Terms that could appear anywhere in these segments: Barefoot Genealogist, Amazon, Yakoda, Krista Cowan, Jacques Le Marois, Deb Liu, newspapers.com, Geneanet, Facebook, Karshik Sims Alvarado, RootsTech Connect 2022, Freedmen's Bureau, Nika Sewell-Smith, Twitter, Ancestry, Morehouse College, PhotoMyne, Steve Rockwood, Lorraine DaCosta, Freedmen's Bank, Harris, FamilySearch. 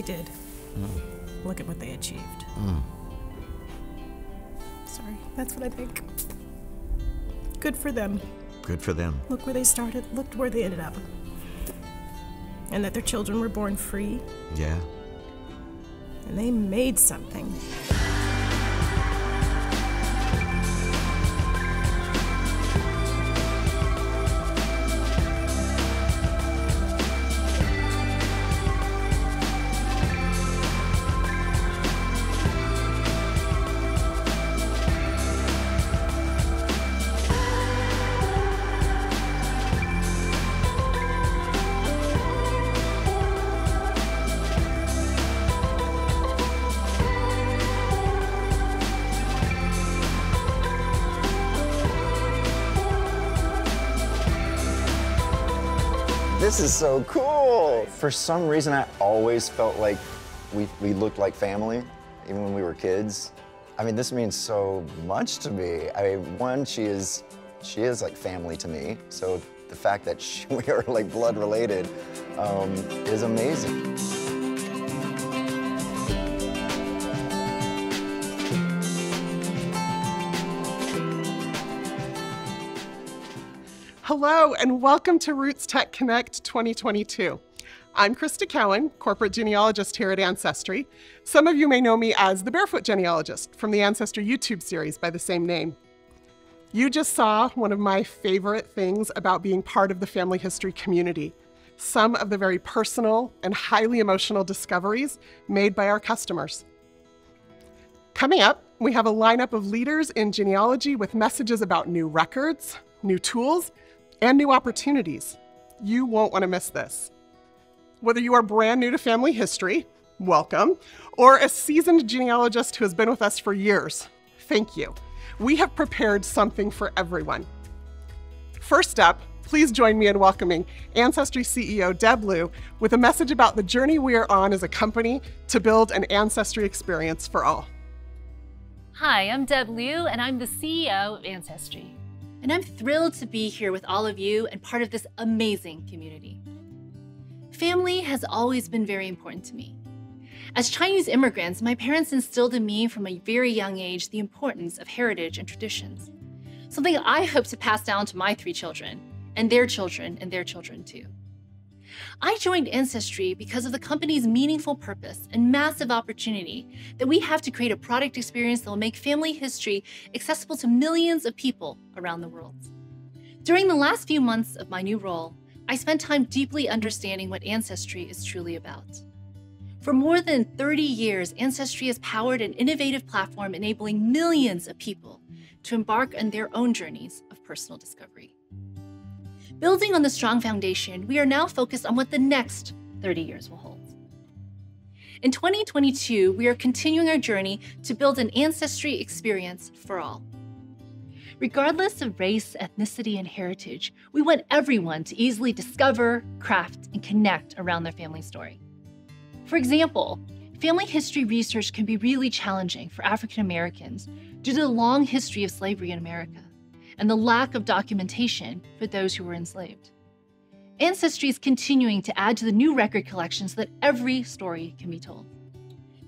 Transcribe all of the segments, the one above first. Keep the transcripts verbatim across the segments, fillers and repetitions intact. they did. Mm. Look at what they achieved. Mm. Sorry, that's what I think. Good for them. Good for them. Look where they started, look where they ended up. And that their children were born free. Yeah. And they made something. This is so cool. For some reason, I always felt like we, we looked like family, even when we were kids. I mean, this means so much to me. I mean, one, she is, she is like family to me. So the fact that she, we are like blood related um, is amazing. Hello and welcome to RootsTech Connect twenty twenty-two. I'm Krista Cowan, corporate genealogist here at Ancestry. Some of you may know me as the Barefoot Genealogist from the Ancestry YouTube series by the same name. You just saw one of my favorite things about being part of the family history community, some of the very personal and highly emotional discoveries made by our customers. Coming up, we have a lineup of leaders in genealogy with messages about new records, new tools, and new opportunities. You won't want to miss this. Whether you are brand new to family history, welcome, or a seasoned genealogist who has been with us for years, thank you. We have prepared something for everyone. First up, please join me in welcoming Ancestry C E O Deb Liu with a message about the journey we are on as a company to build an Ancestry experience for all. Hi, I'm Deb Liu, and I'm the C E O of Ancestry. And I'm thrilled to be here with all of you and part of this amazing community. Family has always been very important to me. As Chinese immigrants, my parents instilled in me from a very young age the importance of heritage and traditions, something I hope to pass down to my three children, and their children, and their children too. I joined Ancestry because of the company's meaningful purpose and massive opportunity that we have to create a product experience that will make family history accessible to millions of people around the world. During the last few months of my new role, I spent time deeply understanding what Ancestry is truly about. For more than thirty years, Ancestry has powered an innovative platform enabling millions of people to embark on their own journeys of personal discovery. Building on the strong foundation, we are now focused on what the next thirty years will hold. In twenty twenty-two, we are continuing our journey to build an Ancestry experience for all. Regardless of race, ethnicity, and heritage, we want everyone to easily discover, craft, and connect around their family story. For example, family history research can be really challenging for African Americans due to the long history of slavery in America and the lack of documentation for those who were enslaved. Ancestry is continuing to add to the new record collection so that every story can be told.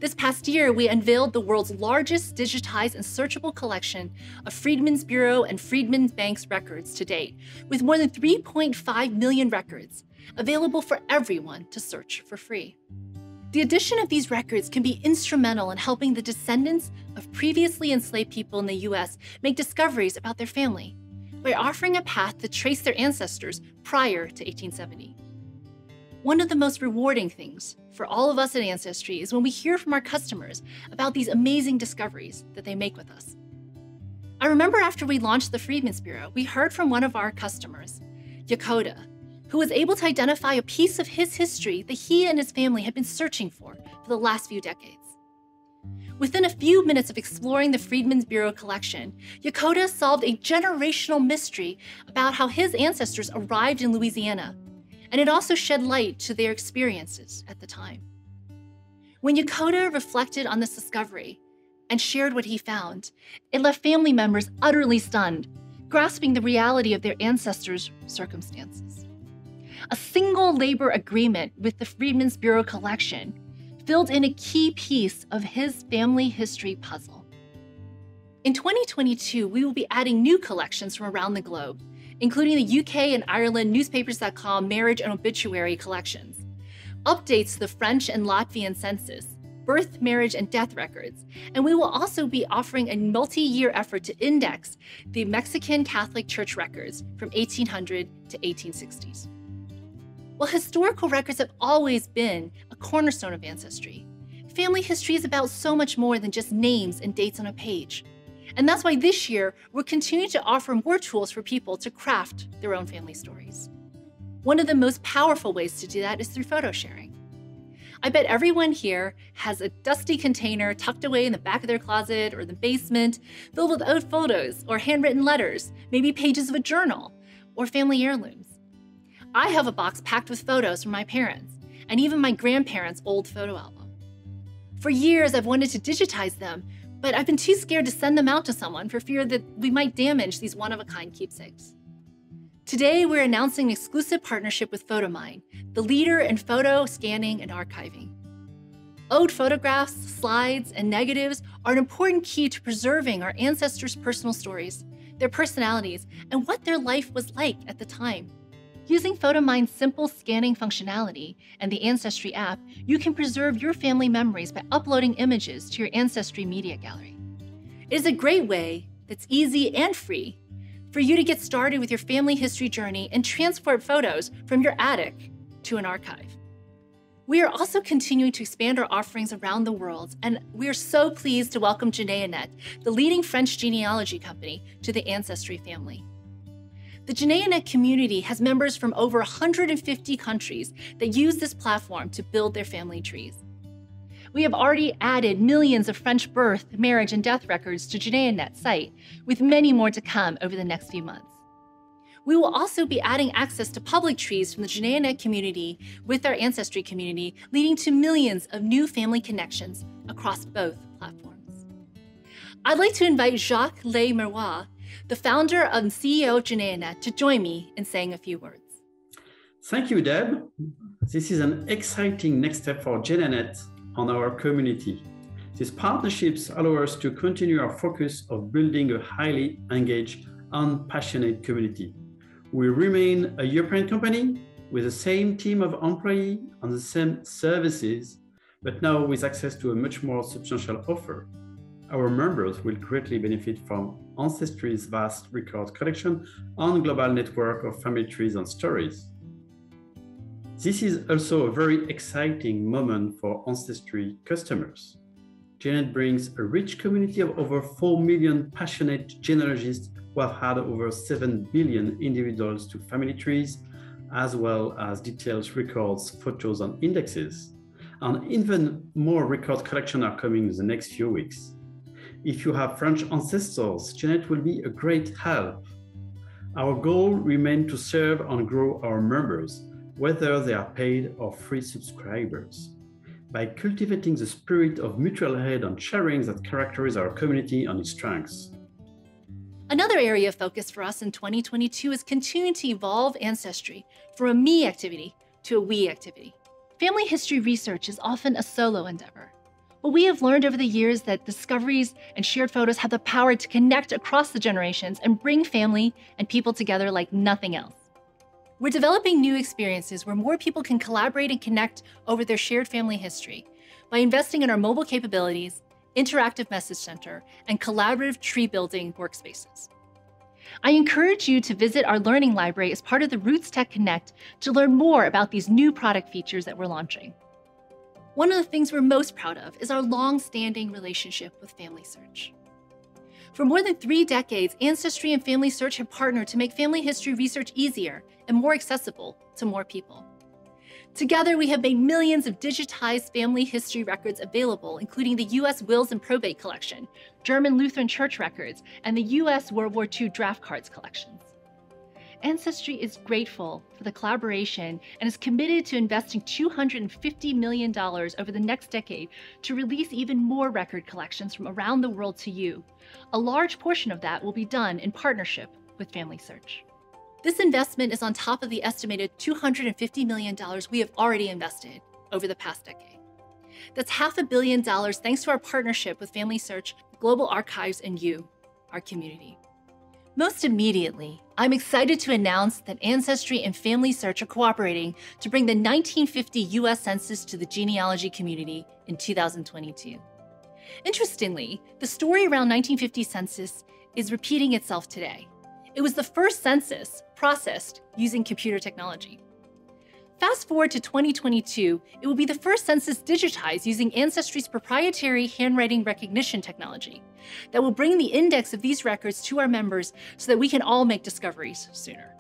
This past year, we unveiled the world's largest digitized and searchable collection of Freedmen's Bureau and Freedmen's Bank's records to date, with more than three point five million records available for everyone to search for free. The addition of these records can be instrumental in helping the descendants of previously enslaved people in the U S make discoveries about their family by offering a path to trace their ancestors prior to eighteen seventy. One of the most rewarding things for all of us at Ancestry is when we hear from our customers about these amazing discoveries that they make with us. I remember after we launched the Freedmen's Bureau, we heard from one of our customers, Yakoda, who was able to identify a piece of his history that he and his family had been searching for for the last few decades. Within a few minutes of exploring the Freedmen's Bureau collection, Yakoda solved a generational mystery about how his ancestors arrived in Louisiana, and it also shed light to their experiences at the time. When Yakoda reflected on this discovery and shared what he found, it left family members utterly stunned, grasping the reality of their ancestors' circumstances. A single labor agreement with the Freedmen's Bureau collection filled in a key piece of his family history puzzle. In twenty twenty-two, we will be adding new collections from around the globe, including the U K and Ireland newspapers dot com marriage and obituary collections, updates to the French and Latvian census, birth, marriage, and death records. And we will also be offering a multi-year effort to index the Mexican Catholic Church records from eighteen hundred to eighteen sixties. While historical records have always been a cornerstone of Ancestry, family history is about so much more than just names and dates on a page. And that's why this year, we're continuing to offer more tools for people to craft their own family stories. One of the most powerful ways to do that is through photo sharing. I bet everyone here has a dusty container tucked away in the back of their closet or the basement, filled with old photos or handwritten letters, maybe pages of a journal or family heirlooms. I have a box packed with photos from my parents and even my grandparents' old photo album. For years, I've wanted to digitize them, but I've been too scared to send them out to someone for fear that we might damage these one-of-a-kind keepsakes. Today, we're announcing an exclusive partnership with PhotoMyne, the leader in photo scanning and archiving. Old photographs, slides, and negatives are an important key to preserving our ancestors' personal stories, their personalities, and what their life was like at the time. Using PhotoMyne's simple scanning functionality and the Ancestry app, you can preserve your family memories by uploading images to your Ancestry media gallery. It is a great way that's easy and free for you to get started with your family history journey and transport photos from your attic to an archive. We are also continuing to expand our offerings around the world, and we are so pleased to welcome Geneanet, the leading French genealogy company, to the Ancestry family. The Geneanet community has members from over one hundred fifty countries that use this platform to build their family trees. We have already added millions of French birth, marriage, and death records to Geneanet's site, with many more to come over the next few months. We will also be adding access to public trees from the Geneanet community with our Ancestry community, leading to millions of new family connections across both platforms. I'd like to invite Jacques Le Marois, the founder and C E O of Geneanet, to join me in saying a few words. Thank you, Deb. This is an exciting next step for Geneanet and our community. These partnerships allow us to continue our focus of building a highly engaged and passionate community. We remain a European company with the same team of employees and the same services, but now with access to a much more substantial offer. Our members will greatly benefit from Ancestry's vast record collection and global network of family trees and stories. This is also a very exciting moment for Ancestry customers. Geneanet brings a rich community of over four million passionate genealogists who have had over seven billion individuals to family trees, as well as detailed records, photos, and indexes. And even more record collections are coming in the next few weeks. If you have French ancestors, Geneanet will be a great help. Our goal remains to serve and grow our members, whether they are paid or free subscribers. By cultivating the spirit of mutual aid and sharing that characterizes our community and its strengths. Another area of focus for us in twenty twenty-two is continuing to evolve Ancestry from a me activity to a we activity. Family history research is often a solo endeavor. But we have learned over the years that discoveries and shared photos have the power to connect across the generations and bring family and people together like nothing else. We're developing new experiences where more people can collaborate and connect over their shared family history by investing in our mobile capabilities, interactive message center, and collaborative tree building workspaces. I encourage you to visit our learning library as part of the RootsTech Connect to learn more about these new product features that we're launching. One of the things we're most proud of is our long-standing relationship with FamilySearch. For more than three decades, Ancestry and FamilySearch have partnered to make family history research easier and more accessible to more people. Together, we have made millions of digitized family history records available, including the U S Wills and Probate Collection, German Lutheran Church Records, and the U S World War Two Draft Cards Collections. Ancestry is grateful for the collaboration and is committed to investing two hundred fifty million dollars over the next decade to release even more record collections from around the world to you. A large portion of that will be done in partnership with FamilySearch. This investment is on top of the estimated two hundred fifty million dollars we have already invested over the past decade. That's half a billion dollars thanks to our partnership with FamilySearch, Global Archives, and you, our community. Most immediately, I'm excited to announce that Ancestry and FamilySearch are cooperating to bring the nineteen fifty U S Census to the genealogy community in two thousand twenty-two. Interestingly, the story around nineteen fifty census is repeating itself today. It was the first census processed using computer technology. Fast forward to twenty twenty-two, it will be the first census digitized using Ancestry's proprietary handwriting recognition technology that will bring the index of these records to our members so that we can all make discoveries sooner.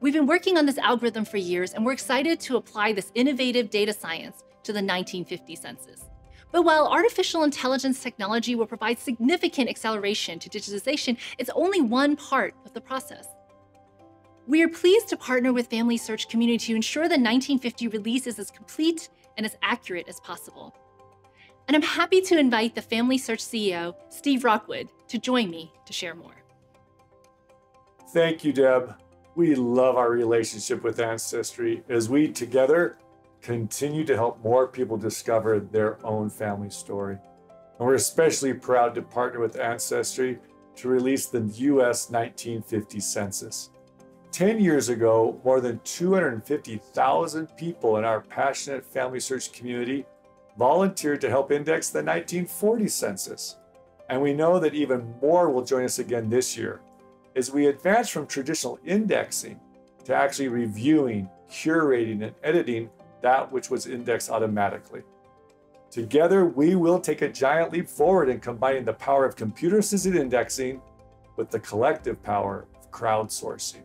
We've been working on this algorithm for years, and we're excited to apply this innovative data science to the nineteen fifty census. But while artificial intelligence technology will provide significant acceleration to digitization, it's only one part of the process. We are pleased to partner with FamilySearch community to ensure the nineteen fifty release is as complete and as accurate as possible. And I'm happy to invite the FamilySearch C E O, Steve Rockwood, to join me to share more. Thank you, Deb. We love our relationship with Ancestry as we together continue to help more people discover their own family story. And we're especially proud to partner with Ancestry to release the U S nineteen fifty census. ten years ago, more than two hundred fifty thousand people in our passionate FamilySearch community volunteered to help index the nineteen forty census. And we know that even more will join us again this year as we advance from traditional indexing to actually reviewing, curating, and editing that which was indexed automatically. Together, we will take a giant leap forward in combining the power of computer-assisted indexing with the collective power of crowdsourcing.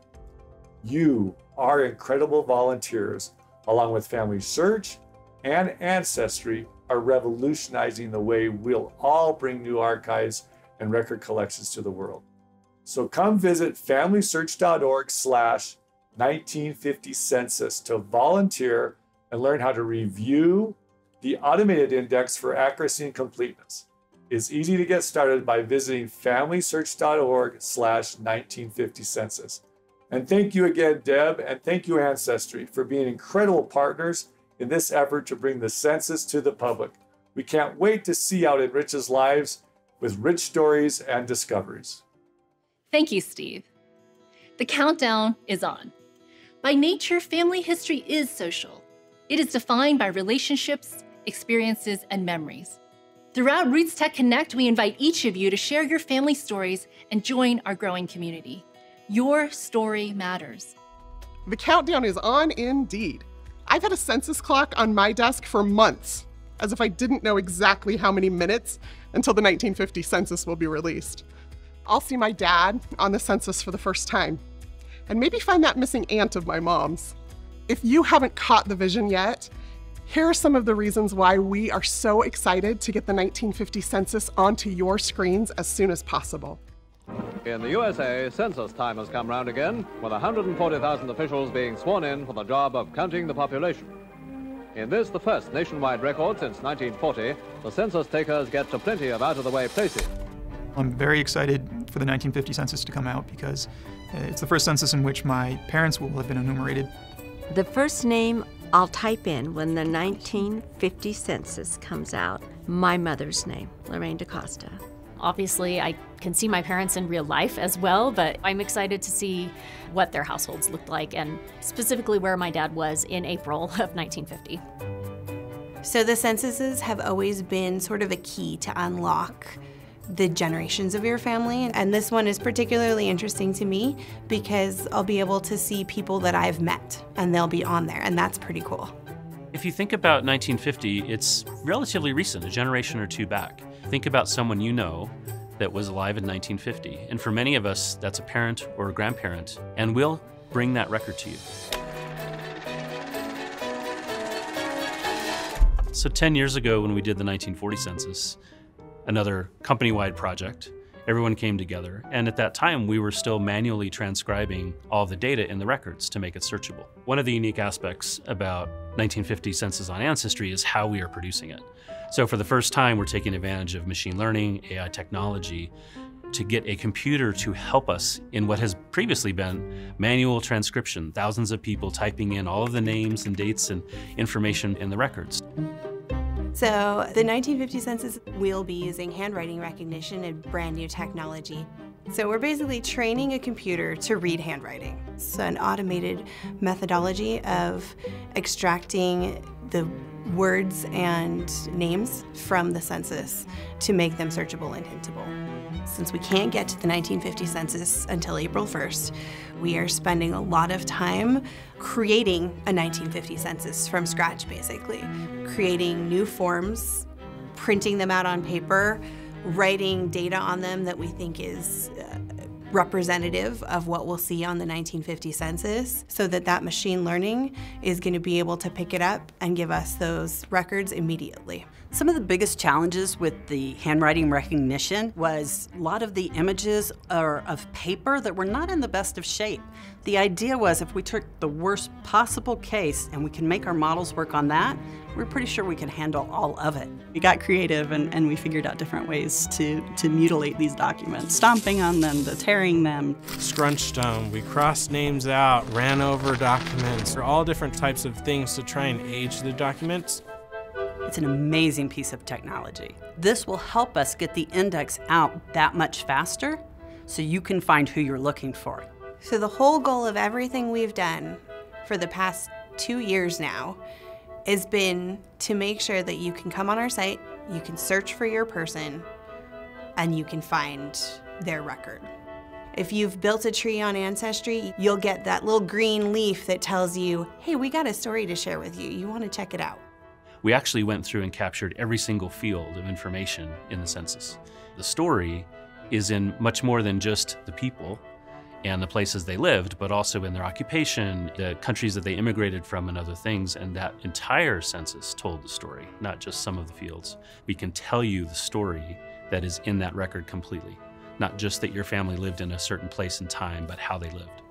You, our incredible volunteers, along with FamilySearch and Ancestry, are revolutionizing the way we'll all bring new archives and record collections to the world. So come visit familysearch dot org slash nineteen fifty census to volunteer and learn how to review the automated index for accuracy and completeness. It's easy to get started by visiting familysearch dot org slash nineteen fifty census. And thank you again, Deb, and thank you, Ancestry, for being incredible partners in this effort to bring the census to the public. We can't wait to see how it enriches lives with rich stories and discoveries. Thank you, Steve. The countdown is on. By nature, family history is social. It is defined by relationships, experiences, and memories. Throughout RootsTech Connect, we invite each of you to share your family stories and join our growing community. Your story matters. The countdown is on indeed. I've had a census clock on my desk for months, as if I didn't know exactly how many minutes until the nineteen fifty census will be released. I'll see my dad on the census for the first time, and maybe find that missing aunt of my mom's. If you haven't caught the vision yet, here are some of the reasons why we are so excited to get the nineteen fifty census onto your screens as soon as possible. In the U S A, census time has come round again, with one hundred forty thousand officials being sworn in for the job of counting the population. In this, the first nationwide record since nineteen forty, the census takers get to plenty of out-of-the-way places. I'm very excited for the nineteen fifty census to come out because it's the first census in which my parents will have been enumerated. The first name I'll type in when the nineteen fifty census comes out, my mother's name, Lorraine DaCosta. Obviously, I can see my parents in real life as well, but I'm excited to see what their households looked like and specifically where my dad was in April of nineteen fifty. So the censuses have always been sort of a key to unlock the generations of your family, and this one is particularly interesting to me because I'll be able to see people that I've met and they'll be on there, and that's pretty cool. If you think about nineteen fifty, it's relatively recent, a generation or two back. Think about someone you know that was alive in nineteen fifty. And for many of us, that's a parent or a grandparent, and we'll bring that record to you. So ten years ago when we did the nineteen forty census, another company-wide project, everyone came together. And at that time, we were still manually transcribing all the data in the records to make it searchable. One of the unique aspects about nineteen fifty census on Ancestry is how we are producing it. So for the first time, we're taking advantage of machine learning, A I technology, to get a computer to help us in what has previously been manual transcription, thousands of people typing in all of the names and dates and information in the records. So the nineteen fifty census will be using handwriting recognition and brand new technology. So we're basically training a computer to read handwriting. So an automated methodology of extracting the words and names from the census to make them searchable and hintable. Since we can't get to the nineteen fifty census until April first, we are spending a lot of time creating a nineteen fifty census from scratch, basically. Creating new forms, printing them out on paper, writing data on them that we think is uh, representative of what we'll see on the nineteen fifty census, so that that machine learning is going to be able to pick it up and give us those records immediately. Some of the biggest challenges with the handwriting recognition was a lot of the images are of paper that were not in the best of shape. The idea was if we took the worst possible case and we can make our models work on that, we're pretty sure we can handle all of it. We got creative and, and we figured out different ways to, to mutilate these documents, stomping on them, the tearing them. Scrunched them, we crossed names out, ran over documents, or all different types of things to try and age the documents. It's an amazing piece of technology. This will help us get the index out that much faster so you can find who you're looking for. So the whole goal of everything we've done for the past two years now has been to make sure that you can come on our site, you can search for your person, and you can find their record. If you've built a tree on Ancestry, you'll get that little green leaf that tells you, hey, we got a story to share with you. You want to check it out. We actually went through and captured every single field of information in the census. The story is in much more than just the people and the places they lived, but also in their occupation, the countries that they immigrated from, and other things. And that entire census told the story, not just some of the fields. We can tell you the story that is in that record completely. Not just that your family lived in a certain place and time, but how they lived.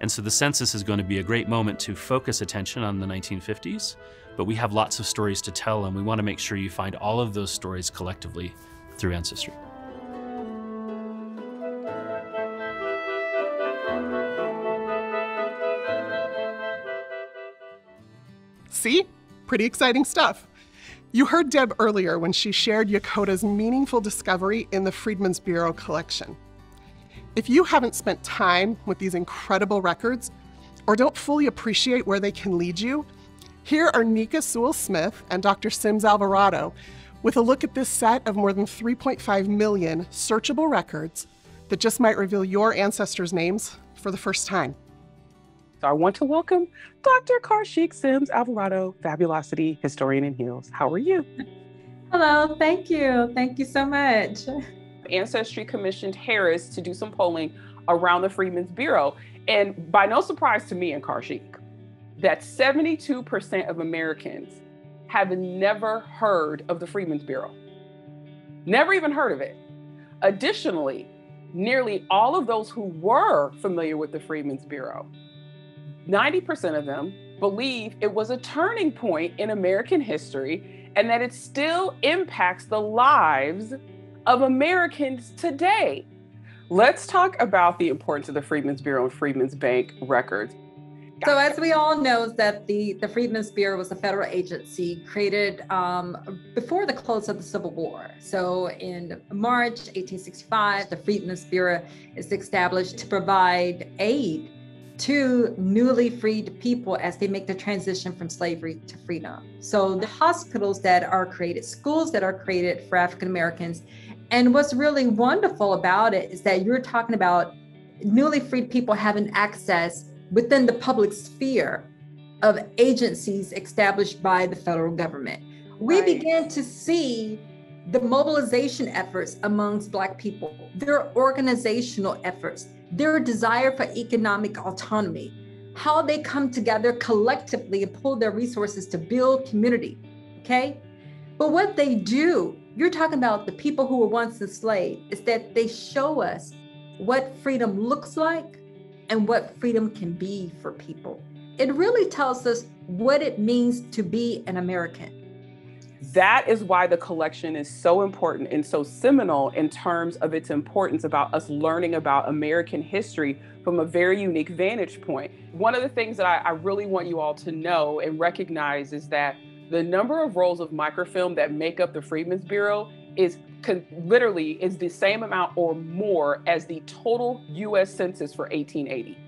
And so the census is going to be a great moment to focus attention on the nineteen fifties, but we have lots of stories to tell, and we want to make sure you find all of those stories collectively through Ancestry. See? Pretty exciting stuff. You heard Deb earlier when she shared Yakoda's meaningful discovery in the Freedmen's Bureau collection. If you haven't spent time with these incredible records, or don't fully appreciate where they can lead you, here are Nika Sewell-Smith and Doctor Sims Alvarado with a look at this set of more than three point five million searchable records that just might reveal your ancestors' names for the first time. So I want to welcome Doctor Karshik Sims Alvarado, Fabulosity Historian in Heels. How are you? Hello, thank you. Thank you so much. Ancestry commissioned Harris to do some polling around the Freedmen's Bureau. And by no surprise to me and Karshik, that seventy-two percent of Americans have never heard of the Freedmen's Bureau. Never even heard of it. Additionally, nearly all of those who were familiar with the Freedmen's Bureau, ninety percent of them believe it was a turning point in American history and that it still impacts the lives of Americans today. Let's talk about the importance of the Freedmen's Bureau and Freedmen's Bank records. So as we all know, that the, the Freedmen's Bureau was a federal agency created um, before the close of the Civil War. So in March eighteen sixty-five, the Freedmen's Bureau is established to provide aid to newly freed people as they make the transition from slavery to freedom. So the hospitals that are created, schools that are created for African Americans. And what's really wonderful about it is that you're talking about newly freed people having access within the public sphere of agencies established by the federal government. We right. began to see the mobilization efforts amongst Black people, their organizational efforts, their desire for economic autonomy, how they come together collectively and pull their resources to build community, okay? But what they do, you're talking about the people who were once enslaved, is that they show us what freedom looks like and what freedom can be for people. It really tells us what it means to be an American. That is why the collection is so important and so seminal in terms of its importance about us learning about American history from a very unique vantage point. One of the things that I, I really want you all to know and recognize is that The number of rolls of microfilm that make up the Freedmen's Bureau is con- literally is the same amount or more as the total U S census for eighteen eighty.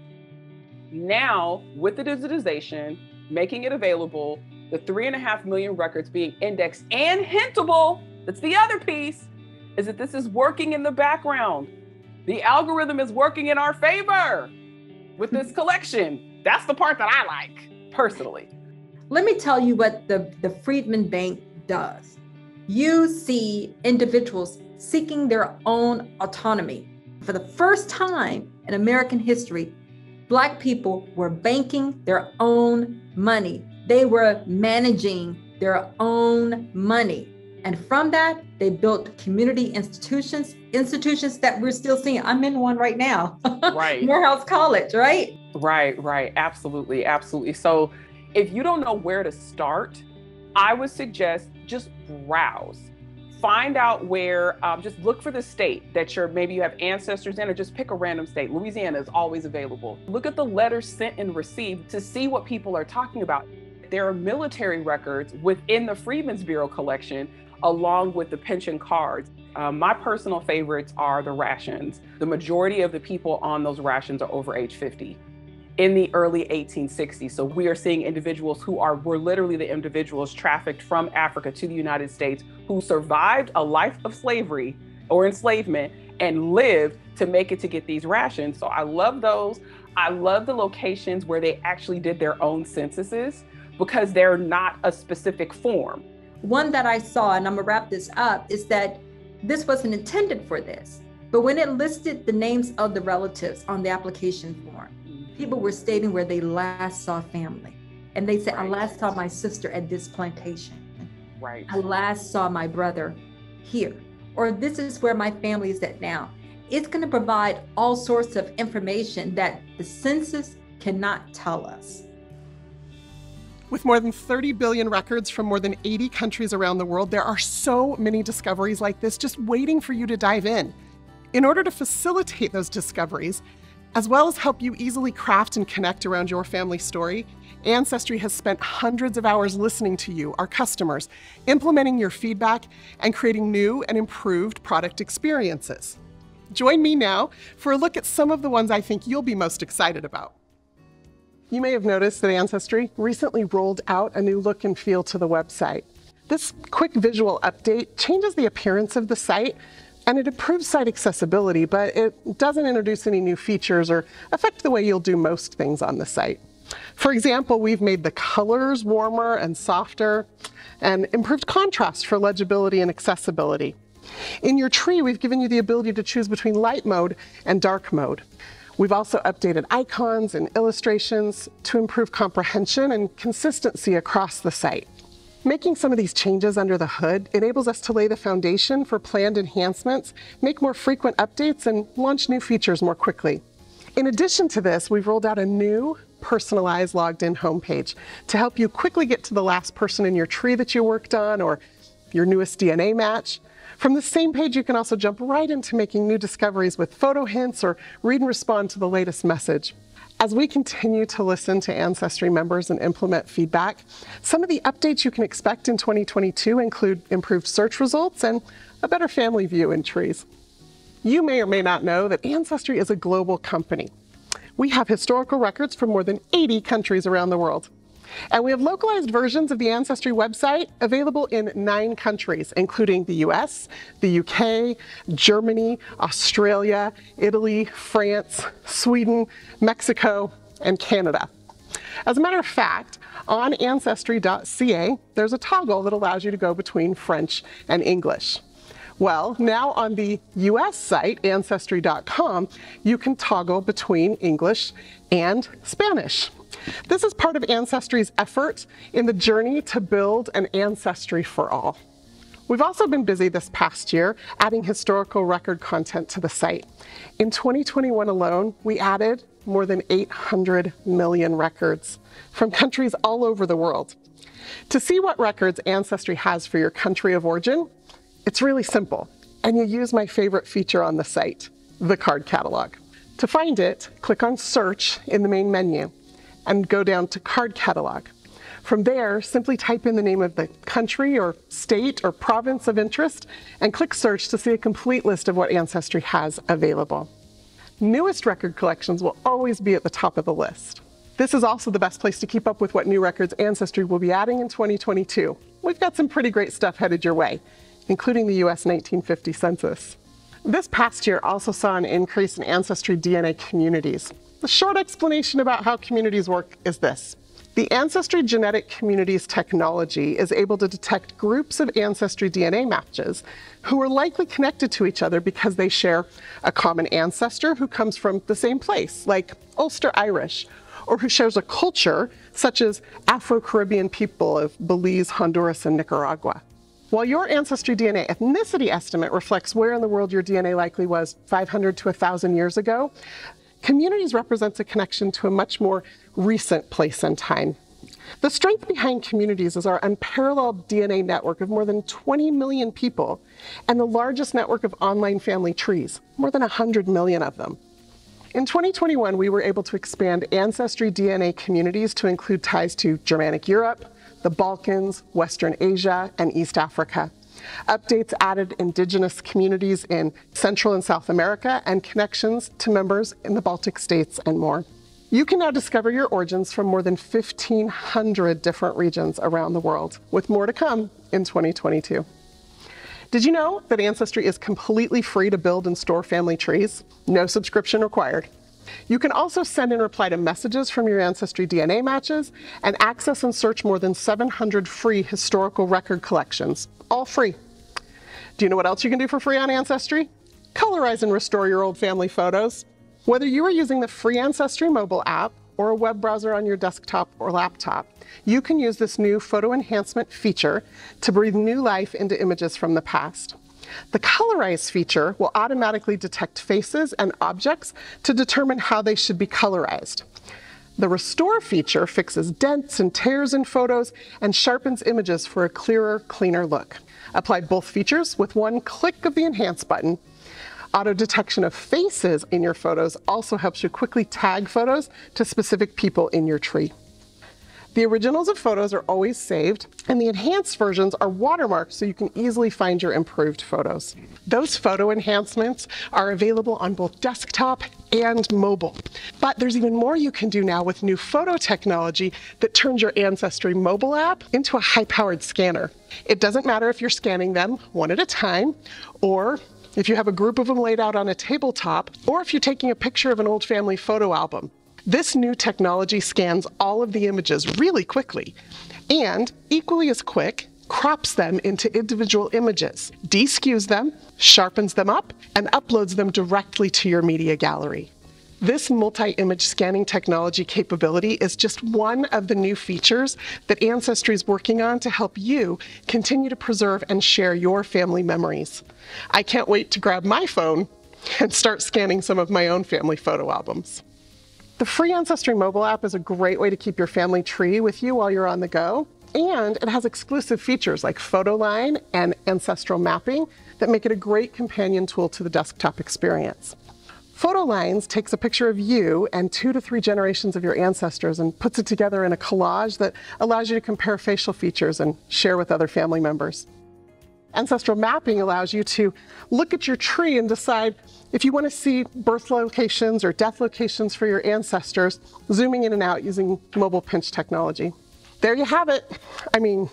Now, with the digitization, making it available, the three and a half million records being indexed and hintable, that's the other piece, is that this is working in the background. The algorithm is working in our favor with this collection. That's the part that I like, personally. Let me tell you what the, the Freedmen's Bank does. You see individuals seeking their own autonomy. For the first time in American history, Black people were banking their own money. They were managing their own money. And from that, they built community institutions, institutions that we're still seeing. I'm in one right now. Right. Morehouse College, right? Right, right. Absolutely, absolutely. So if you don't know where to start, I would suggest just browse. Find out where, um, just look for the state that you're, maybe you have ancestors in, or just pick a random state. Louisiana is always available. Look at the letters sent and received to see what people are talking about. There are military records within the Freedmen's Bureau collection, along with the pension cards. Um, my personal favorites are the rations. The majority of the people on those rations are over age fifty. In the early eighteen sixties. So we are seeing individuals who are, were literally the individuals trafficked from Africa to the United States, who survived a life of slavery or enslavement and lived to make it to get these rations. So I love those. I love the locations where they actually did their own censuses, because they're not a specific form. One that I saw, and I'm gonna wrap this up, is that this wasn't intended for this, but when it listed the names of the relatives on the application form, people were stating where they last saw family. And they said, right. I last saw my sister at this plantation. Right. I last saw my brother here. Or this is where my family is at now. It's going to provide all sorts of information that the census cannot tell us. With more than thirty billion records from more than eighty countries around the world, there are so many discoveries like this just waiting for you to dive in. In order to facilitate those discoveries, as well as help you easily craft and connect around your family story, Ancestry has spent hundreds of hours listening to you, our customers, implementing your feedback, and creating new and improved product experiences. Join me now for a look at some of the ones I think you'll be most excited about. You may have noticed that Ancestry recently rolled out a new look and feel to the website. This quick visual update changes the appearance of the site, and it improves site accessibility, but it doesn't introduce any new features or affect the way you'll do most things on the site. For example, we've made the colors warmer and softer and improved contrast for legibility and accessibility. In your tree, we've given you the ability to choose between light mode and dark mode. We've also updated icons and illustrations to improve comprehension and consistency across the site. Making some of these changes under the hood enables us to lay the foundation for planned enhancements, make more frequent updates, and launch new features more quickly. In addition to this, we've rolled out a new personalized logged-in homepage to help you quickly get to the last person in your tree that you worked on or your newest D N A match. From the same page, you can also jump right into making new discoveries with photo hints or read and respond to the latest message. As we continue to listen to Ancestry members and implement feedback, some of the updates you can expect in twenty twenty-two include improved search results and a better family view in trees. You may or may not know that Ancestry is a global company. We have historical records from more than eighty countries around the world. And we have localized versions of the Ancestry website available in nine countries, including the U S, the U K, Germany, Australia, Italy, France, Sweden, Mexico, and Canada. As a matter of fact, on ancestry dot c a, there's a toggle that allows you to go between French and English. Well, now on the U S site, ancestry dot com, you can toggle between English and Spanish. This is part of Ancestry's effort in the journey to build an ancestry for all. We've also been busy this past year adding historical record content to the site. In twenty twenty-one alone, we added more than eight hundred million records from countries all over the world. To see what records Ancestry has for your country of origin, it's really simple, and you use my favorite feature on the site, the card catalog. To find it, click on Search in the main menu and go down to Card Catalog. From there, simply type in the name of the country or state or province of interest and click search to see a complete list of what Ancestry has available. Newest record collections will always be at the top of the list. This is also the best place to keep up with what new records Ancestry will be adding in twenty twenty-two. We've got some pretty great stuff headed your way, including the U S nineteen fifty census. This past year also saw an increase in Ancestry D N A communities. The short explanation about how communities work is this. The Ancestry Genetic Communities technology is able to detect groups of Ancestry D N A matches who are likely connected to each other because they share a common ancestor who comes from the same place, like Ulster Irish, or who shares a culture such as Afro-Caribbean people of Belize, Honduras, and Nicaragua. While your Ancestry D N A ethnicity estimate reflects where in the world your D N A likely was five hundred to one thousand years ago, communities represents a connection to a much more recent place and time. The strength behind communities is our unparalleled D N A network of more than twenty million people and the largest network of online family trees, more than one hundred million of them. In twenty twenty-one, we were able to expand Ancestry D N A communities to include ties to Germanic Europe, the Balkans, Western Asia, and East Africa. Updates added indigenous communities in Central and South America and connections to members in the Baltic states and more. You can now discover your origins from more than fifteen hundred different regions around the world, with more to come in twenty twenty-two. Did you know that Ancestry is completely free to build and store family trees? No subscription required. You can also send and reply to messages from your Ancestry D N A matches and access and search more than seven hundred free historical record collections, all free. Do you know what else you can do for free on Ancestry? Colorize and restore your old family photos. Whether you are using the free Ancestry mobile app or a web browser on your desktop or laptop, you can use this new photo enhancement feature to breathe new life into images from the past. The Colorize feature will automatically detect faces and objects to determine how they should be colorized. The Restore feature fixes dents and tears in photos and sharpens images for a clearer, cleaner look. Apply both features with one click of the Enhance button. Auto detection of faces in your photos also helps you quickly tag photos to specific people in your tree. The originals of photos are always saved, and the enhanced versions are watermarked so you can easily find your improved photos. Those photo enhancements are available on both desktop and mobile. But there's even more you can do now with new photo technology that turns your Ancestry mobile app into a high-powered scanner. It doesn't matter if you're scanning them one at a time, or if you have a group of them laid out on a tabletop, or if you're taking a picture of an old family photo album. This new technology scans all of the images really quickly and, equally as quick, crops them into individual images, de-skews them, sharpens them up, and uploads them directly to your media gallery. This multi-image scanning technology capability is just one of the new features that Ancestry is working on to help you continue to preserve and share your family memories. I can't wait to grab my phone and start scanning some of my own family photo albums. The free Ancestry mobile app is a great way to keep your family tree with you while you're on the go, and it has exclusive features like PhotoMyne and ancestral mapping that make it a great companion tool to the desktop experience. PhotoMyne takes a picture of you and two to three generations of your ancestors and puts it together in a collage that allows you to compare facial features and share with other family members. Ancestral mapping allows you to look at your tree and decide if you want to see birth locations or death locations for your ancestors, zooming in and out using mobile pinch technology. There you have it. I mean,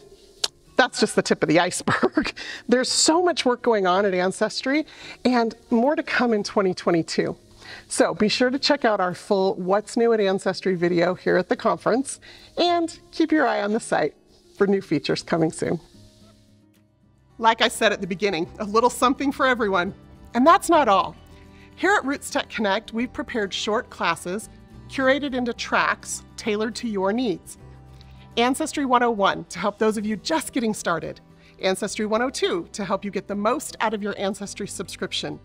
that's just the tip of the iceberg. There's so much work going on at Ancestry and more to come in twenty twenty-two. So be sure to check out our full What's New at Ancestry video here at the conference, and keep your eye on the site for new features coming soon. Like I said at the beginning, a little something for everyone. And that's not all. Here at RootsTech Connect, we've prepared short classes curated into tracks tailored to your needs. Ancestry one oh one to help those of you just getting started. Ancestry one oh two to help you get the most out of your Ancestry subscription.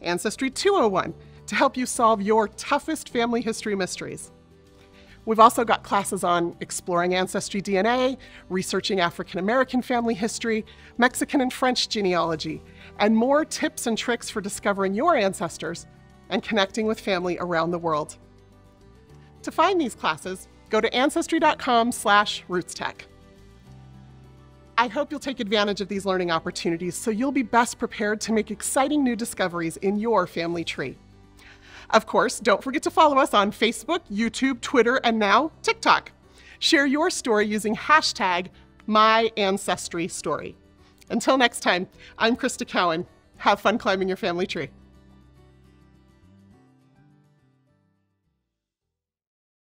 Ancestry two oh one to help you solve your toughest family history mysteries. We've also got classes on exploring Ancestry D N A, researching African-American family history, Mexican and French genealogy, and more tips and tricks for discovering your ancestors and connecting with family around the world. To find these classes, go to ancestry dot com slash rootstech. I hope you'll take advantage of these learning opportunities so you'll be best prepared to make exciting new discoveries in your family tree. Of course, don't forget to follow us on Facebook, YouTube, Twitter, and now TikTok. Share your story using hashtag My Ancestry Story. Until next time, I'm Krista Cowan. Have fun climbing your family tree.